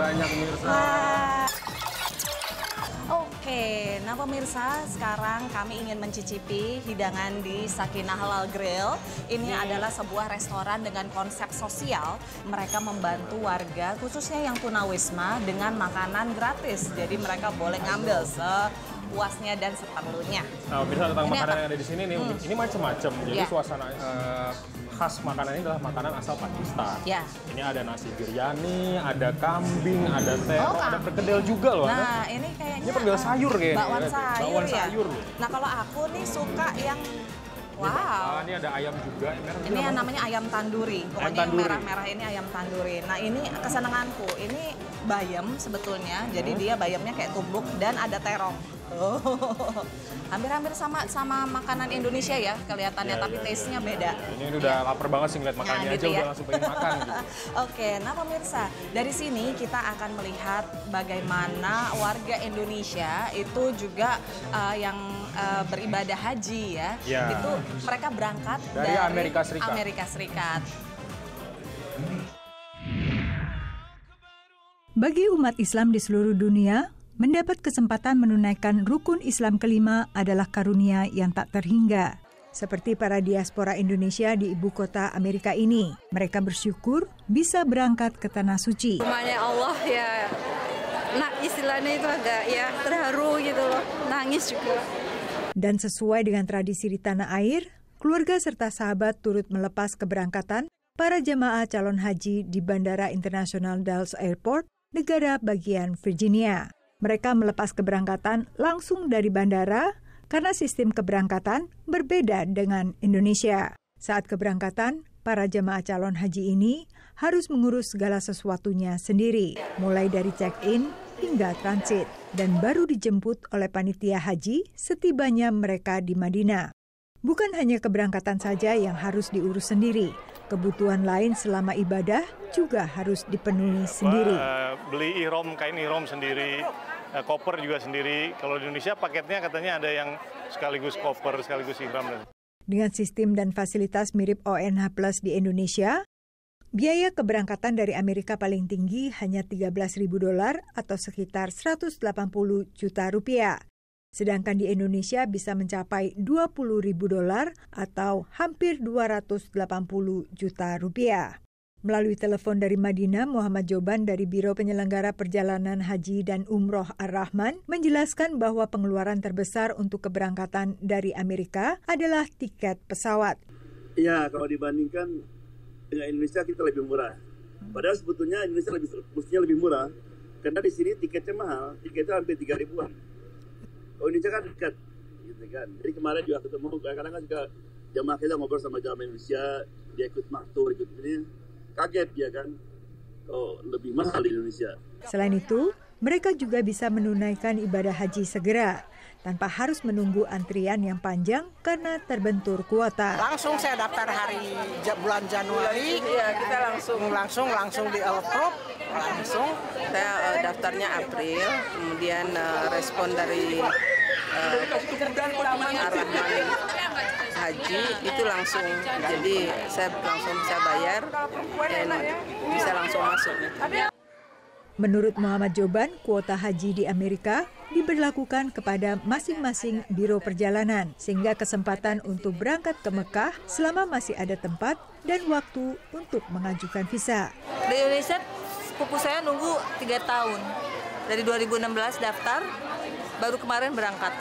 banyak pemirsa. Oke, nah pemirsa, sekarang kami ingin mencicipi hidangan di Sakinah Halal Grill. Ini adalah sebuah restoran dengan konsep sosial. Mereka membantu warga, khususnya yang tunawisma, dengan makanan gratis. Jadi mereka boleh ngambil sepuasnya dan seperlunya. Nah, pemirsa, tentang makanan yang ada di sini nih, ini macam-macam. Jadi suasana khas makanan ini adalah makanan asal Pakistan. Ini ada nasi biryani, ada kambing, ada tero, ada perkedel juga loh. Nah, ini kayaknya ini perkedel sayur kayaknya. Bakwan sayur. Nah, kalau aku nih suka yang ini ada ayam juga. Ini yang namanya ayam tanduri. Pokoknya yang merah-merah ini ayam tanduri. Nah, ini kesenanganku. Ini bayam sebetulnya. Jadi dia bayamnya kayak tumbuk dan ada terong. Hampir-hampir sama makanan Indonesia ya kelihatannya, tapi taste-nya beda. Ini udah lapar banget sih ngeliat makanannya udah langsung pengen makan. Oke, nah pemirsa, dari sini kita akan melihat bagaimana warga Indonesia itu juga yang beribadah haji ya. Itu mereka berangkat dari Amerika Serikat. Bagi umat Islam di seluruh dunia, mendapat kesempatan menunaikan rukun Islam kelima adalah karunia yang tak terhingga. Seperti para diaspora Indonesia di ibu kota Amerika ini, mereka bersyukur bisa berangkat ke Tanah Suci. Rumahnya Allah ya, nah istilahnya itu agak ya terharu gitu loh, nangis juga. Dan sesuai dengan tradisi di tanah air, keluarga serta sahabat turut melepas keberangkatan para jemaah calon haji di Bandara Internasional Dulles Airport, negara bagian Virginia. Mereka melepas keberangkatan langsung dari bandara karena sistem keberangkatan berbeda dengan Indonesia. Saat keberangkatan, para jemaah calon haji ini harus mengurus segala sesuatunya sendiri, mulai dari check-in hingga transit, dan baru dijemput oleh panitia haji setibanya mereka di Madinah. Bukan hanya keberangkatan saja yang harus diurus sendiri, kebutuhan lain selama ibadah juga harus dipenuhi sendiri. Beli ihram, kain ihram sendiri, koper juga sendiri. Kalau di Indonesia paketnya katanya ada yang sekaligus koper, sekaligus ihram. Dengan sistem dan fasilitas mirip ONH Plus di Indonesia, biaya keberangkatan dari Amerika paling tinggi hanya $13.000 atau sekitar Rp180 juta. Sedangkan di Indonesia bisa mencapai $20.000 atau hampir Rp280 juta. Melalui telepon dari Madinah, Muhammad Joban dari Biro Penyelenggara Perjalanan Haji dan Umroh Ar-Rahman menjelaskan bahwa pengeluaran terbesar untuk keberangkatan dari Amerika adalah tiket pesawat. Ya, kalau dibandingkan dengan Indonesia kita lebih murah. Padahal sebetulnya Indonesia mestinya lebih murah, karena di sini tiketnya mahal, tiketnya hampir 3.000-an. Oh, Indonesia kan dekat, gitu kan. Jadi kemarin juga ketemu, kadang-kadang kan juga jamaah kita ngobrol sama jamaah Indonesia, dia ikut maktur, ikut ini, kaget dia kan, oh lebih mahal di Indonesia. Selain itu, mereka juga bisa menunaikan ibadah haji segera, tanpa harus menunggu antrian yang panjang karena terbentur kuota. Langsung saya daftar hari bulan Januari, ya kita langsung di approve. Langsung kita daftarnya April, kemudian respon dari Ar-Rahman Haji itu langsung, jadi saya langsung bisa bayar dan bisa langsung masuk. Menurut Muhammad Joban, kuota haji di Amerika diberlakukan kepada masing-masing biro perjalanan, sehingga kesempatan untuk berangkat ke Mekah selama masih ada tempat dan waktu untuk mengajukan visa. Di Indonesia, sepupu saya nunggu 3 tahun, dari 2016 daftar, baru kemarin berangkat.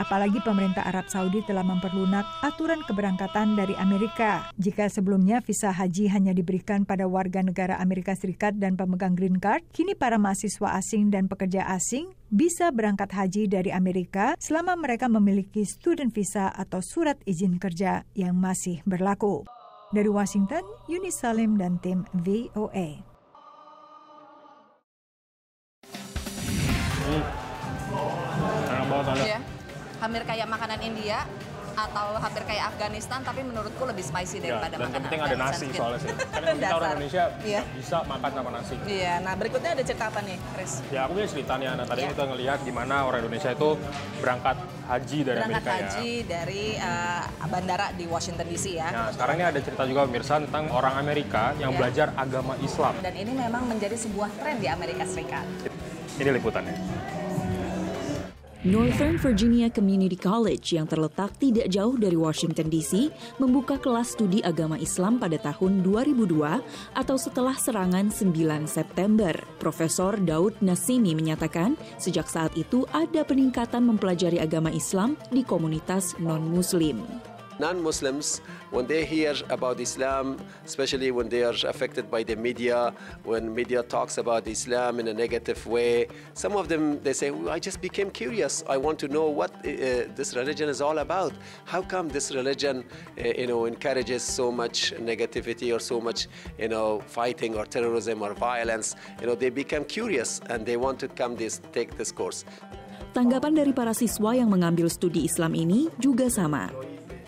Apalagi pemerintah Arab Saudi telah memperlunak aturan keberangkatan dari Amerika. Jika sebelumnya visa haji hanya diberikan pada warga negara Amerika Serikat dan pemegang green card, kini para mahasiswa asing dan pekerja asing bisa berangkat haji dari Amerika selama mereka memiliki student visa atau surat izin kerja yang masih berlaku. Dari Washington, Uni Salim dan tim VOA. Hampir kayak makanan India atau hampir kayak Afghanistan, tapi menurutku lebih spicy daripada makanan Afghanistan. Yang penting ada nasi soalnya sih. Karena kita orang Indonesia bisa makan tanpa nasi. Nah berikutnya ada cerita apa nih, Chris? Ya, aku punya cerita nih, Ana. Tadi kita ngelihat gimana orang Indonesia itu berangkat haji dari Amerika ya. Berangkat haji dari bandara di Washington DC ya. Nah, sekarang ini ada cerita juga pemirsa tentang orang Amerika yang belajar agama Islam. Dan ini memang menjadi sebuah tren di Amerika Serikat. Ini liputannya. Northern Virginia Community College yang terletak tidak jauh dari Washington DC membuka kelas studi agama Islam pada tahun 2002 atau setelah serangan 9 September. Profesor Daud Nasimi menyatakan sejak saat itu ada peningkatan mempelajari agama Islam di komunitas non-Muslim. Non-Muslims, when they hear about Islam, especially when they are affected by the media, when media talks about Islam in a negative way, some of them, they say, well, I just became curious. I want to know what this religion is all about. How come this religion, encourages so much negativity or so much, fighting or terrorism or violence? They become curious and they want to come take this course. Tanggapan dari para siswa yang mengambil studi Islam ini juga sama.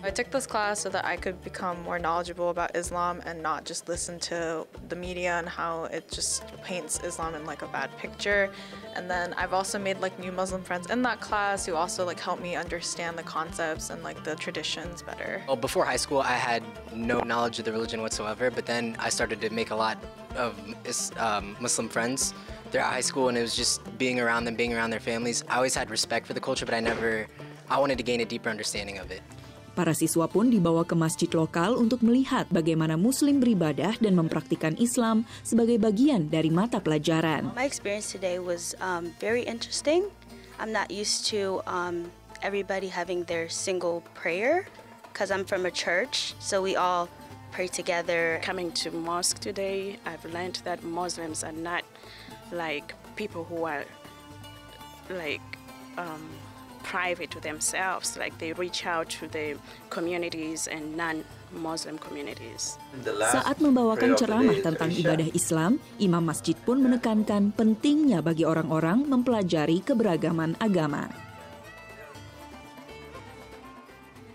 I took this class so that I could become more knowledgeable about Islam and not just listen to the media and how it just paints Islam in like a bad picture. And then I've also made like new Muslim friends in that class who also like helped me understand the concepts and like the traditions better. Well, before high school, I had no knowledge of the religion whatsoever, but then I started to make a lot of Muslim friends throughout high school, and it was just being around them, being around their families. I always had respect for the culture, but I wanted to gain a deeper understanding of it. Para siswa pun dibawa ke masjid lokal untuk melihat bagaimana Muslim beribadah dan mempraktikkan Islam sebagai bagian dari mata pelajaran. My experience today was very interesting. I'm not used to everybody having their single prayer because I'm from a church, so we all pray together. Coming to mosque today, I've learned that Muslims are not like people who are like private to themselves, like they reach out to the communities and non-Muslim communities. Saat membawakan ceramah tentang ibadah Islam, Imam Masjid pun menekankan pentingnya bagi orang-orang mempelajari keberagaman agama.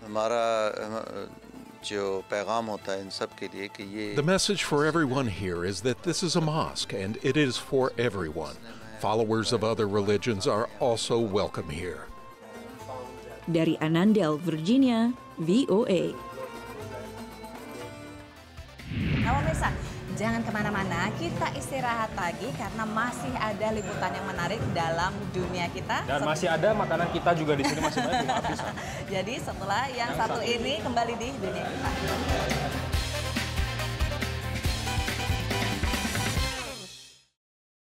The message for everyone here is that this is a mosque and it is for everyone. Followers of other religions are also welcome here. Dari Anandale, Virginia, VOA. Nah, pemirsa, jangan kemana-mana, kita istirahat pagi karena masih ada liputan yang menarik dalam dunia kita. Dan masih ada makanan kita juga di sini masih banyak, belum habis. Jadi setelah yang satu ini kembali di dunia kita.